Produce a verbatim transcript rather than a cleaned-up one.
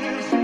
What is